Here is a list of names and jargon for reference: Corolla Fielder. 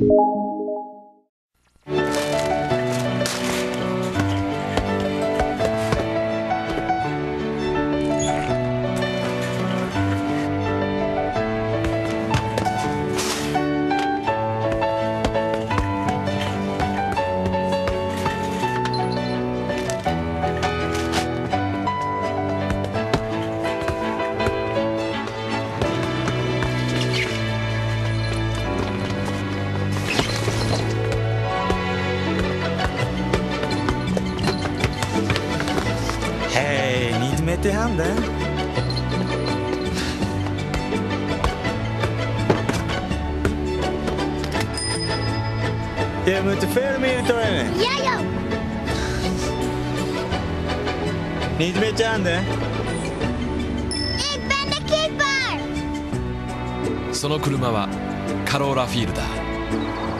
I handen. Je moet veel meer trainen. Ja, ja. Niet met je handen. Ik ben de keeper. その車はCorolla Fielder.